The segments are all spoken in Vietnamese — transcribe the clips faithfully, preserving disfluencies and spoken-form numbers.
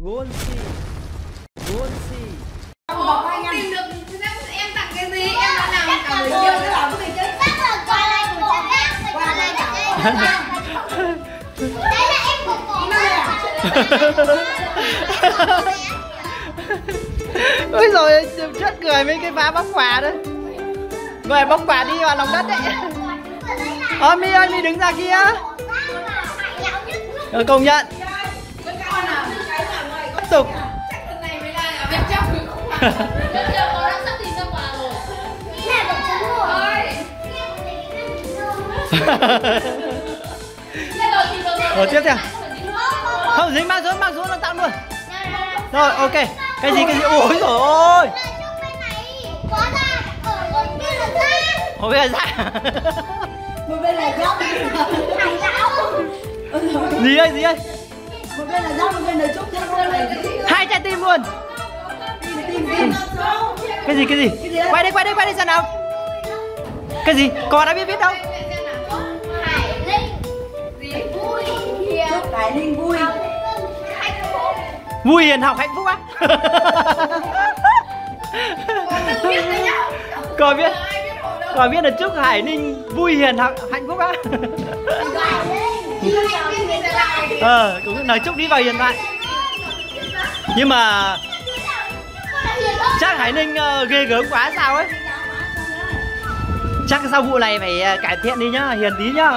Gonzi, Gonzi. Ủa, anh tìm được em tặng cái gì? Em đã làm cả người yêu rồi bảo với mình chứ. Chắc là quà này của bác, quà này của em. Đấy là em của cô. Ôi rồi chết cười mấy cái vá bóc quà đấy. Người bóc quà đi vào lòng đất đấy. Ôi Mi ơi, Mi đứng ra kia. Rồi công nhận. Tiếp tục. Chắc lần này mới ra nhà bên trong thì không phải. Bây giờ có đã sắp tìm ra quà rồi. Nghĩ là được trúng rồi. Rồi tiếp theo. Không dính mang xuống, mang xuống nó tặng luôn. Rồi ok. Cái gì cái gì? Ôi trời ơi. Có ra ở một bên là ra. Một bên là ra. Một bên là góc. Hải lão. Gì ơi gì ơi. Một bên là rau, một bên là trúc. Hai trái tim luôn. Tìm, tìm, tìm. Cái gì, cái gì? Quay đi, quay đi, quay đi xem nào. Cái gì? Cò đã biết biết đâu. Hải Linh. Gì? Vui hiền. Hải Linh vui. Hạnh phúc. Vui hiền học hạnh phúc á. Cò biết. Cò biết là Trúc Hải Linh vui hiền học hạnh phúc á. Ờ, cũng nói Trúc đi vào hiện tại. Nhưng mà chắc Hải Ninh ghê gớm quá sao ấy. Chắc sau vụ này phải cải thiện đi nhá, hiền tí nhá.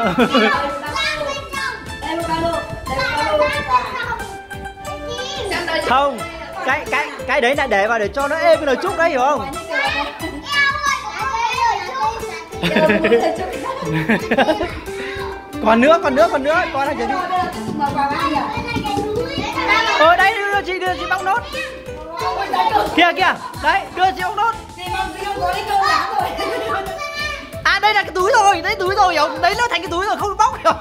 Không, cái cái cái đấy là để vào để cho nó êm cái lời Trúc đấy, hiểu không? Còn nữa, còn nữa, còn nữa, còn là gì? Ờ đấy, đưa chị, đưa chị bóc nốt. Kia kia, đấy, đưa chị bóc nốt. À đây là cái túi rồi, đấy túi rồi, hiểu? Đấy nó thành cái túi rồi, không bóc hiểu?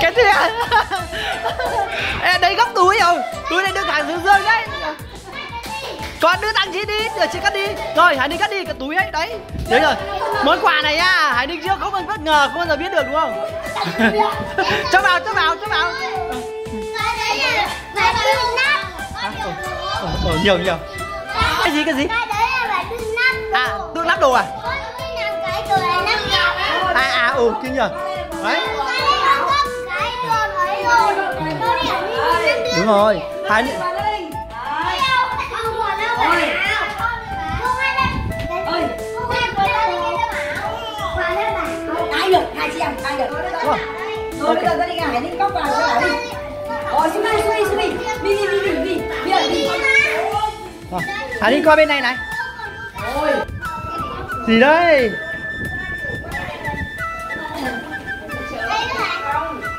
Cái gì? Đấy góc túi rồi, túi này đựng hàng dương dương đấy. Còn đưa tặng chị đi, để chị cắt đi. Rồi Hải Ninh cắt đi cái túi ấy, đấy. Đấy rồi, món quà này á, Hải Ninh chưa không bao giờ bất ngờ, không bao giờ biết được đúng không? Cho vào, cho vào, cho vào. Cái đấy là vải đựng nắp. Ờ, nhiều nhiều. Cái gì, cái gì? Cái đấy là vải đựng nắp đồ. À, đựng lắp đồ à? À, à, ừ, kinh nhờ. Đấy. Đúng rồi, Hải Ninh. Thôi bây giờ ra đi Hải Ninh bóc vào cho Hải Ninh. Ôi xuống đi, xuống đi, xuống đi. Đi, đi, đi, đi, đi, đi. Hải Ninh qua bên này này. Ôi. Gì đây?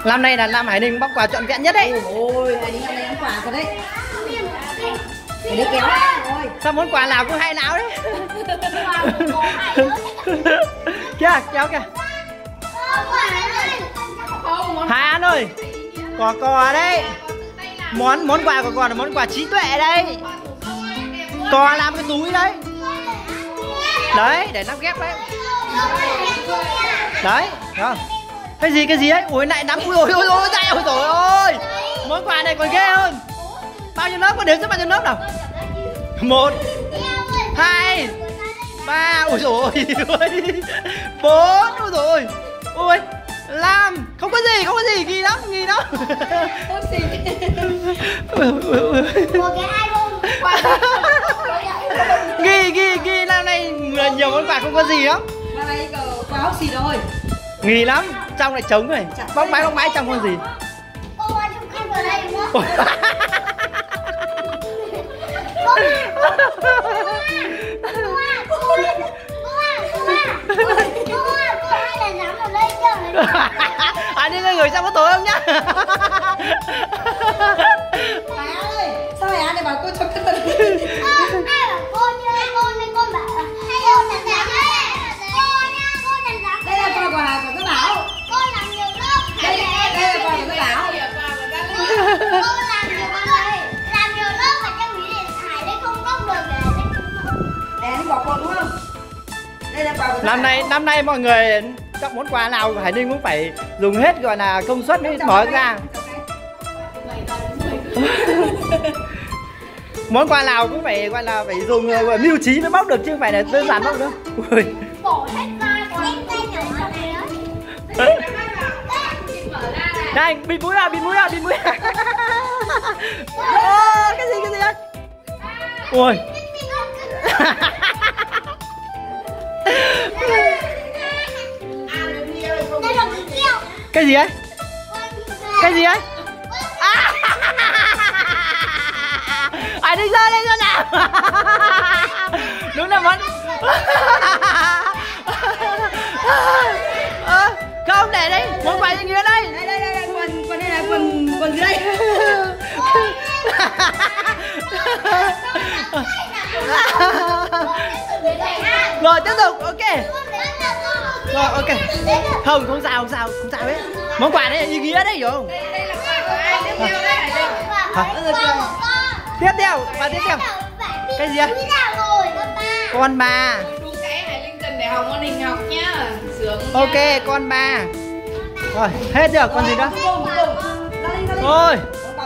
Năm nay là năm Hải Ninh bóc quà trọn vẹn nhất đấy. Ôi, Hải Ninh năm nay ăn quà rồi đấy. Hải Ninh kéo ra rồi. Sao món quà nào cũng hay lão đấy. Kìa, kéo kìa. Hà ơi, cò cò đấy. Món món quà của cò là món quà trí tuệ đấy. Cò làm cái túi đấy. Đấy, để nắp ghép đấy. Đấy, không. Cái gì cái gì ấy? Ôi lại nắm. Ôi ôi ôi ôi trời ơi, trời ơi. Món quà này còn ghê hơn. Bao nhiêu lớp con đếm cho bao nhiêu lớp nào? Một, hai, ba. Ôi trời ơi. Bốn. Ôi trời ơi. Ôi làm không có gì, không có gì ghi lắm, ghi lắm. Ôi gì? Một cái album. Ghi ghi ghi năm nay nhiều món quà không có gì lắm. Năm nay quá hốc xì rồi. Ghi lắm, trong lại trống rồi. Bóc máy bóc máy trong con gì? Anh đi lên gửi sang có tối không nhá. Bà ơi, sao mày ăn này bảo cô cho cân. Ai bảo cô như ai cô nên cô bảo là hay cô làm giám đấy. Cô nha, cô làm giám. Đây là quà quà của các Bảo. Cô làm nhiều lớp. Đây là quà của các Bảo. Cô làm nhiều lớp, làm nhiều lớp mà trong lý điện Hải đấy không bóc được để để anh bỏ cô đúng không? Đây là quà của. Năm nay năm nay mọi người chọn món quà nào Hải Ninh cũng phải dùng hết gọi là công suất mới mở ra. Món quà nào cũng phải gọi là phải dùng mưu trí mới bóc được chứ không phải là đơn giản bóc đâu. Bỏ hết ra còn đây, bịt mũi ra, bịt mũi ra, bịt mũi ra. Ô, cái gì cái gì đấy? Ôi. Cái gì ấy? Cái gì ấy? À. Ai đi ra đây cho nào? Đúng là món. À, không để đây, món quà như thế đây. Đây đây đây quần quần đây là quần quần gì đây? Rồi tiếp tục, ok. Rồi ok. Không không sao không sao không sao hết. Món quà đấy là ý nghĩa đấy hiểu không? Đây là quà của ai? Tiếp theo đây. Tiếp theo và tiếp theo. Cái gì ạ? Con ba. Đúng cái Hải Linh cần để học môn hình học nhá. Ok con ba. Rồi hết chưa? Con gì đó? Thôi.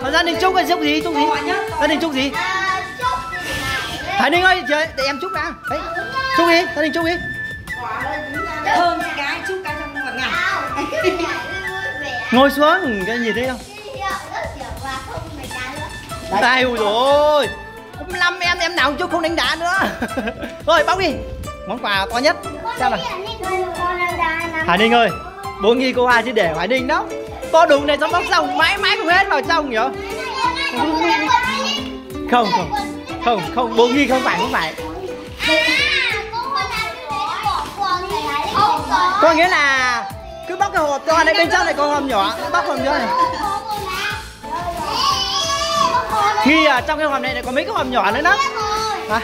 Còn gia đình chúc cái chúc gì? Chúc gì? Gia đình chúc gì? Hải Linh ơi, để em chúc đã. Đấy. Chúc đi, gia đình chúc đi. Thơm cái chúc cái trong ngọt ngào. Ngồi xuống, cái nhìn thấy không? Đây ui rồi. Hôm năm em em nào chúc không đánh đá nữa. Thôi bóc đi. Món quà to nhất. Xem nào. Hải Ninh ơi, bố nghi cô hai chứ để Hải Ninh đó. To đúng này xong bóc xong mãi mãi không hết vào trong hiểu không? Không không. Không không, bố nghi không phải không phải. Có nghĩa là cứ bóc cái hộp to này bên trong này có hộp nhỏ, bóc hộp nhỏ này. Khi ở trong cái hộp này, này có mấy cái hộp nhỏ nữa đó. À,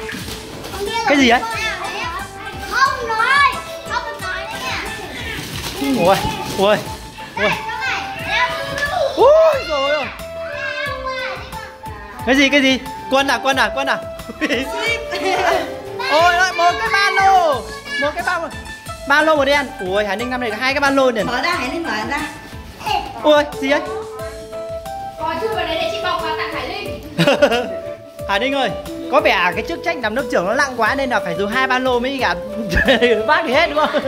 cái gì ấy? Không nói, không nói đấy. Ôi, ôi, ôi. Ôi trời ơi. Cái gì cái gì? Quân à, quân à, quân à. Ôi ơi, một cái ba lô, một cái ba lô. Ba lô màu đen. Ui, Hải Ninh năm này có hai cái ba lô này. Mở ra, Hải Ninh mở ra. Ôi, gì ấy? Có chứ vào đấy để chị bọc vào tặng Hải Linh. Hải Linh ơi, có vẻ cái chức trách làm lớp trưởng nó nặng quá nên là phải dùng hai ba lô mới cả bác thì hết đúng không?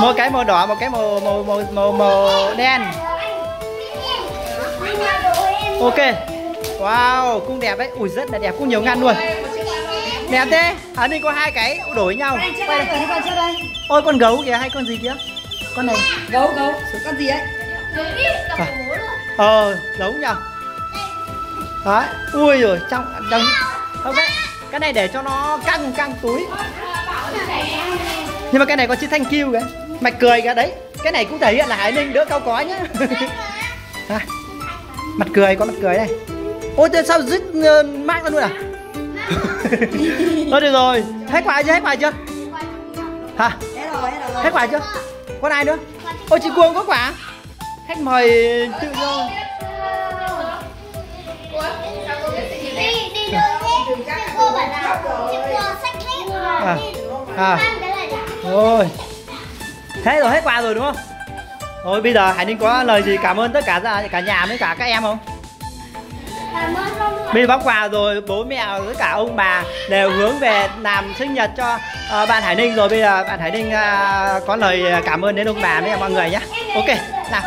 Một cái màu đỏ, một cái màu màu màu màu, màu đen. Ok. Wow, cũng đẹp đấy. Ui rất là đẹp, cũng nhiều ngăn luôn. Đẹp thế. Hải Linh có hai cái đổi nhau. Ôi con gấu kìa hay con gì kìa? Con này. Gấu gấu, con gì ấy? À. Ờ, giống nhờ. Đấy, ui rồi trong trong không đấy. Cái này để cho nó căng căng túi. Nhưng mà cái này có chữ thank you kìa. Mày cười kìa đấy. Cái này cũng thể hiện là Hải Ninh đỡ cao có nhá. À. Mặt cười có mặt cười đây. Ôi thế sao dứt uh, mát ra luôn à? Thôi được rồi. Hết quà chưa? Hết quà chưa? Hả? Hết quà chưa? Con ai nữa? Ôi chị Cuông có quà. Khách mời tự do. À, à. Rồi. Thế rồi hết quà rồi đúng không? Thôi bây giờ Hải Ninh có lời gì cảm ơn tất cả cả nhà với cả các em không? Cảm ơn ông. Bây giờ bóc quà rồi, bố mẹ với cả ông bà đều hướng về làm sinh nhật cho uh, bạn Hải Ninh rồi. Bây giờ bạn Hải Ninh uh, có lời cảm ơn đến ông bà với mọi người nhé. Ok, nào.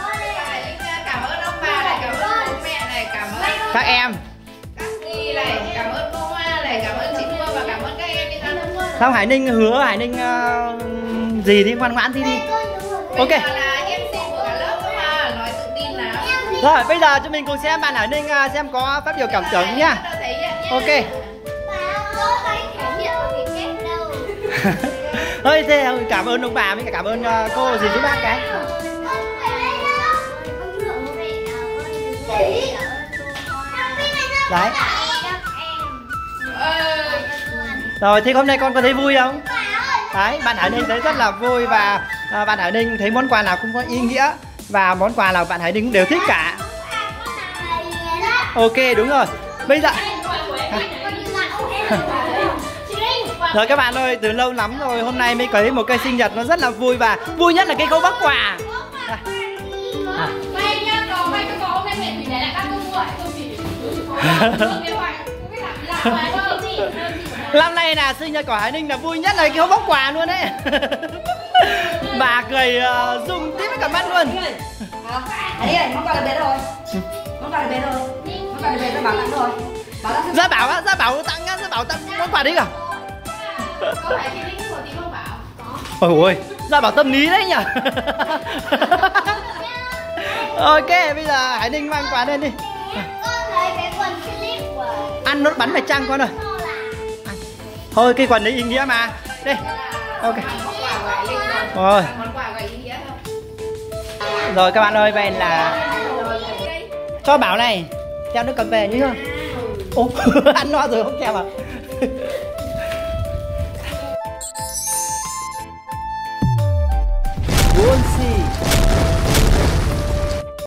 Cảm ơn ông bà này, cảm ơn bố mẹ này, cảm ơn các em. Các chị này, cảm ơn cô Hoa này, cảm ơn chị Mua và cảm ơn các em đi ăn hôm qua. Xong Hải Ninh hứa Hải Ninh uh, gì đi ngoan ngoãn đi đi. Ok. Rồi bây giờ chúng mình cùng xem bạn Hải Ninh xem có phát biểu cảm tưởng nhá. Ok. Thôi thế cảm ơn ông bà với cả cảm ơn cô gì chú bác cái. Đấy. Rồi thế hôm nay con có thấy vui không? Đấy, bạn Hải Ninh thấy rất là vui và bạn Hải Ninh thấy món quà nào cũng có ý nghĩa. Và món quà là bạn Hải Ninh đều thích cả. Ok đúng rồi. Bây giờ rồi các bạn ơi, từ lâu lắm rồi hôm nay mới có một cái sinh nhật nó rất là vui. Và vui nhất là cái khâu bóc quà. Năm nay là sinh nhật của Hải Ninh là vui nhất là cái bóc quà luôn đấy. Bà cười uh, rung tiếp cả mắt luôn. Đấy rồi, món quà là bé rồi. Món quà là bé rồi. Món quà là bé rồi, bảo tặng rồi. Ra bảo á, ra bảo tặng á, ra bảo tặng món quà đấy cả. Có phải cái đính của tí không bảo? Có. Ôi ôi, ra bảo tâm lý đấy nhỉ. Ok, bây giờ Hải Ninh mang quà lên đi. Con lấy cái quần clip của... Ăn nốt bắn phải trăng con rồi. Thôi cái quần đấy ý nghĩa mà. Đây. Ok. Rồi. Rồi các bạn ơi, vậy là cho Bảo này, theo nó cầm về như thôi. Ô, ăn no rồi không kèm à? Buôn